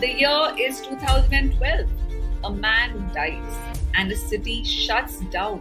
The year is 2012. A man dies and a city shuts down.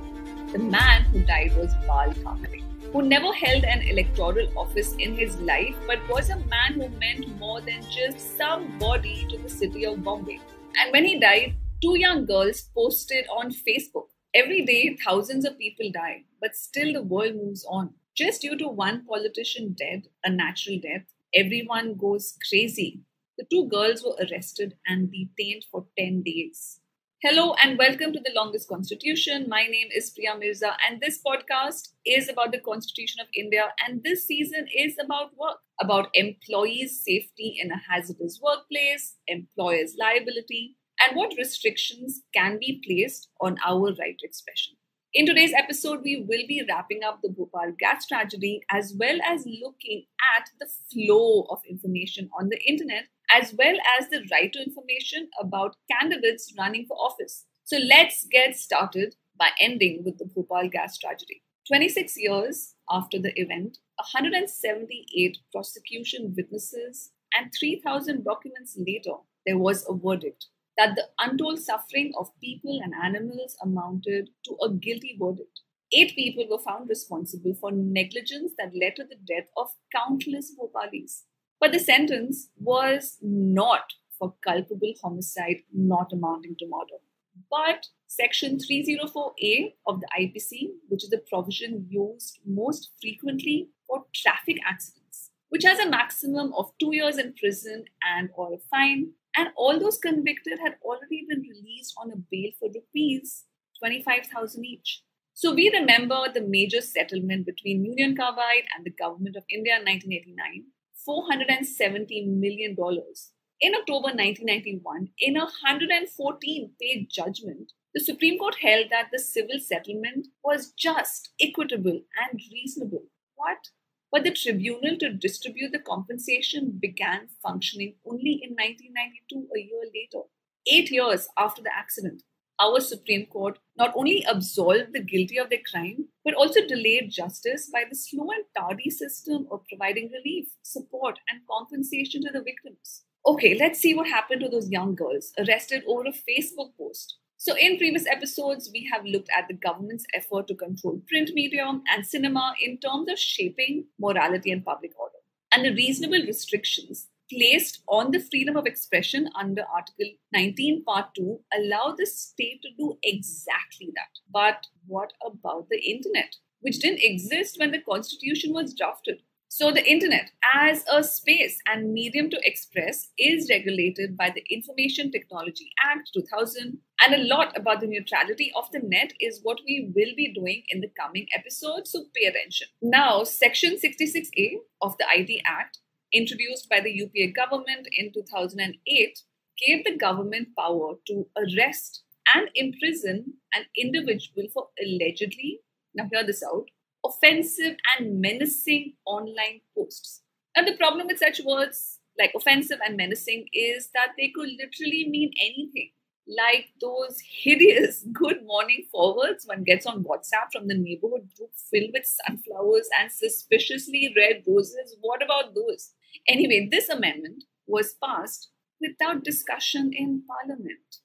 The man who died was Bal Thackeray, who never held an electoral office in his life, but was a man who meant more than just somebody to the city of Bombay. And when he died, two young girls posted on Facebook. Every day, thousands of people die, but still the world moves on. Just due to one politician dead, a natural death, everyone goes crazy. The two girls were arrested and detained for 10 days. Hello and welcome to The Longest Constitution. My name is Priya Mirza and this podcast is about the Constitution of India, and this season is about work, about employees' safety in a hazardous workplace, employers' liability, and what restrictions can be placed on our right to expression. In today's episode, we will be wrapping up the Bhopal gas tragedy as well as looking at the flow of information on the internet, as well as the right to information about candidates running for office. So let's get started by ending with the Bhopal gas tragedy. 26 years after the event, 178 prosecution witnesses and 3,000 documents later, there was a verdict that the untold suffering of people and animals amounted to a guilty verdict. 8 people were found responsible for negligence that led to the death of countless Bhopalis. But the sentence was not for culpable homicide not amounting to murder, but Section 304A of the IPC, which is the provision used most frequently for traffic accidents, which has a maximum of 2 years in prison and/or a fine. And all those convicted had already been released on a bail for rupees 25,000 each. So we remember the major settlement between Union Carbide and the government of India in 1989. $470 million. In October 1991, in a 114-page judgment, the Supreme Court held that the civil settlement was just, equitable, and reasonable. What? But the tribunal to distribute the compensation began functioning only in 1992, a year later. 8 years after the accident, our Supreme Court not only absolved the guilty of their crime, but also delayed justice by the slow and tardy system of providing relief, support, and compensation to the victims. Okay, let's see what happened to those young girls arrested over a Facebook post. So in previous episodes, we have looked at the government's effort to control print media and cinema in terms of shaping morality and public order, and the reasonable restrictions placed on the freedom of expression under Article 19, Part 2, allow the state to do exactly that. But what about the internet, which didn't exist when the Constitution was drafted? So the internet as a space and medium to express is regulated by the Information Technology Act 2000, and a lot about the neutrality of the net is what we will be doing in the coming episodes, so pay attention. Now, Section 66A of the IT Act, introduced by the UPA government in 2008, gave the government power to arrest and imprison an individual for allegedly, now hear this out, offensive and menacing online posts. And the problem with such words like offensive and menacing is that they could literally mean anything, like those hideous good morning forwards one gets on WhatsApp from the neighborhood group filled with sunflowers and suspiciously red roses. What about those? Anyway, this amendment was passed without discussion in Parliament.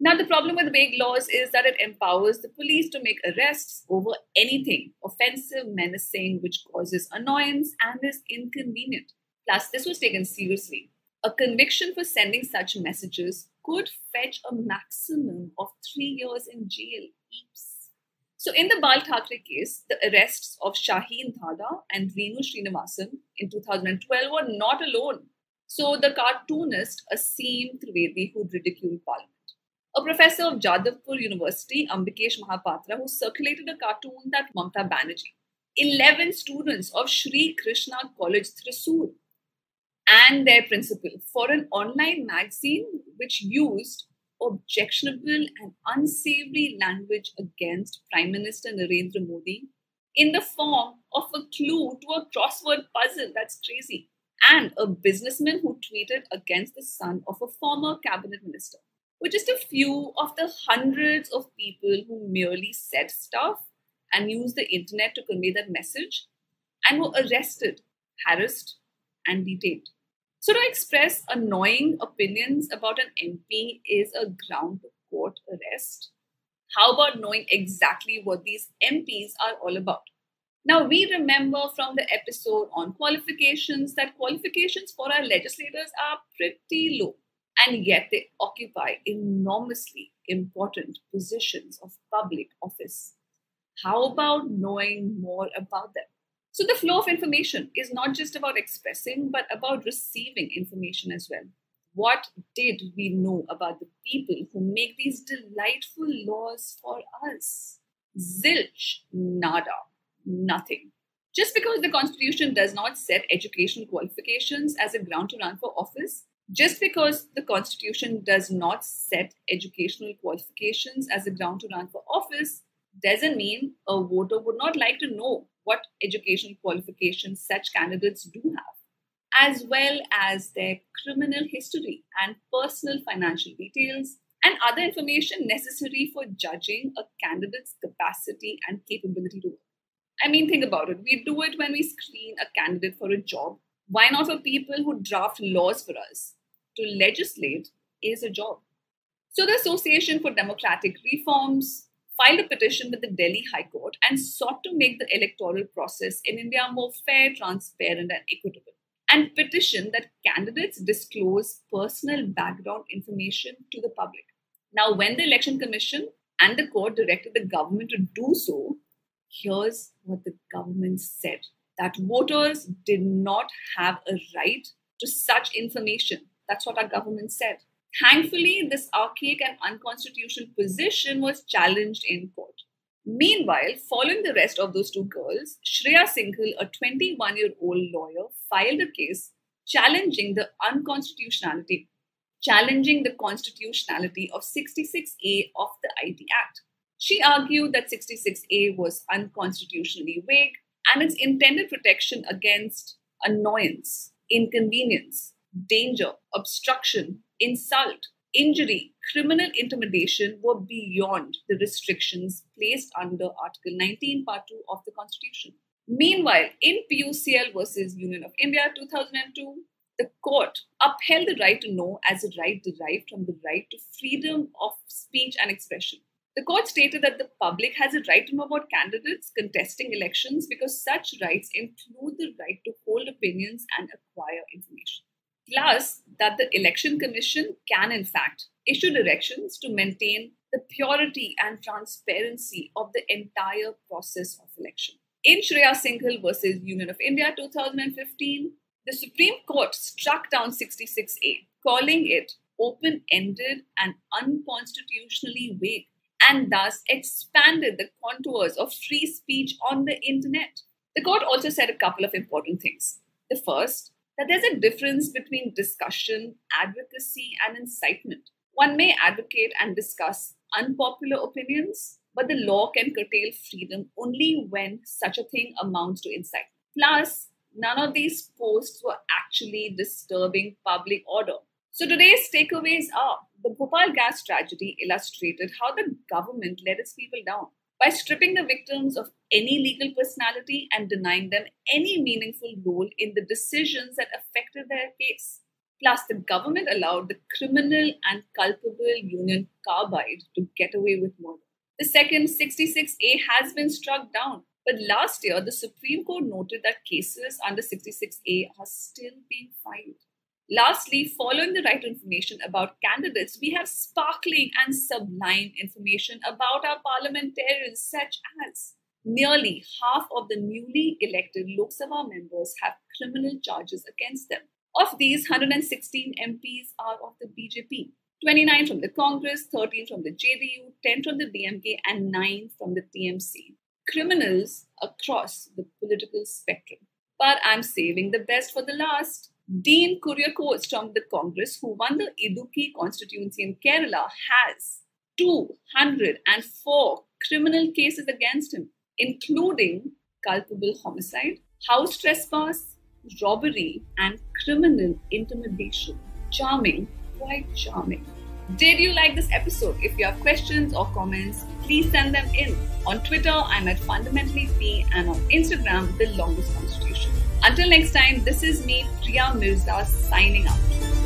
Now, the problem with vague laws is that it empowers the police to make arrests over anything offensive, menacing, which causes annoyance and is inconvenient. Plus, this was taken seriously. A conviction for sending such messages could fetch a maximum of 3 years in jail. Oops. So in the Bal Thackeray case, the arrests of Shaheen Dada and Reenu Srinivasan in 2012 were not alone. So the cartoonist Asim Trivedi, who ridiculed Parliament. A professor of Jadavpur University, Ambikesh Mahapatra, who circulated a cartoon that Mamata Banerjee. 11 students of Sri Krishna College, Thrissur, and their principal for an online magazine which used objectionable and unsavory language against Prime Minister Narendra Modi in the form of a clue to a crossword puzzle. That's crazy. And a businessman who tweeted against the son of a former cabinet minister, were just a few of the hundreds of people who merely said stuff and used the internet to convey that message and were arrested, harassed, and detained. So to express annoying opinions about an MP is a ground to court arrest. How about knowing exactly what these MPs are all about? Now, we remember from the episode on qualifications that qualifications for our legislators are pretty low, and yet they occupy enormously important positions of public office. How about knowing more about them? So the flow of information is not just about expressing, but about receiving information as well. What did we know about the people who make these delightful laws for us? Zilch, nada, nothing. Just because the Constitution does not set educational qualifications as a ground to run for office, just because the Constitution does not set educational qualifications as a ground to run for office, doesn't mean a voter would not like to know what educational qualifications such candidates do have, as well as their criminal history and personal financial details and other information necessary for judging a candidate's capacity and capability to work. I mean, think about it. We do it when we screen a candidate for a job. Why not for people who draft laws for us? To legislate is a job. So the Association for Democratic Reforms filed a petition with the Delhi High Court and sought to make the electoral process in India more fair, transparent, and equitable, and petitioned that candidates disclose personal background information to the public. Now, when the Election Commission and the court directed the government to do so, here's what the government said, that voters did not have a right to such information. That's what our government said. Thankfully, this archaic and unconstitutional position was challenged in court. Meanwhile, following the arrest of those two girls, Shreya Singhal, a 21-year-old lawyer, filed a case challenging the constitutionality of 66A of the IT Act. She argued that 66A was unconstitutionally vague and its intended protection against annoyance, inconvenience, danger, obstruction, insult, injury, criminal intimidation were beyond the restrictions placed under Article 19, Part 2 of the Constitution. Meanwhile, in PUCL versus Union of India 2002, the court upheld the right to know as a right derived from the right to freedom of speech and expression. The court stated that the public has a right to know about candidates contesting elections because such rights include the right to hold opinions and acquire information. Plus, that the Election Commission can, in fact, issue directions to maintain the purity and transparency of the entire process of election. In Shreya Singhal versus Union of India 2015, the Supreme Court struck down 66A, calling it open-ended and unconstitutionally vague, and thus expanded the contours of free speech on the internet. The court also said a couple of important things. The first, that there's a difference between discussion, advocacy, and incitement. One may advocate and discuss unpopular opinions, but the law can curtail freedom only when such a thing amounts to incitement. Plus, none of these posts were actually disturbing public order. So today's takeaways are, the Bhopal gas tragedy illustrated how the government let its people down by stripping the victims of any legal personality and denying them any meaningful role in the decisions that affected their case. Plus, the government allowed the criminal and culpable Union Carbide to get away with murder. The second, 66A has been struck down, but last year the Supreme Court noted that cases under 66A are still being filed. Lastly, following the right information about candidates, we have sparkling and sublime information about our parliamentarians, such as nearly half of the newly elected Lok Sabha members have criminal charges against them. Of these, 116 MPs are of the BJP, 29 from the Congress, 13 from the JDU, 10 from the DMK, and 9 from the TMC. Criminals across the political spectrum. But I'm saving the best for the last. Dean Kuriakose from the Congress, who won the Idukki constituency in Kerala, has 204 criminal cases against him, including culpable homicide, house trespass, robbery, and criminal intimidation. Charming, quite charming. Did you like this episode? If you have questions or comments, please send them in. On Twitter, I'm @FundamentallyP, and on Instagram, The Longest Constitution. Until next time, this is me, Priya Mirza, signing out.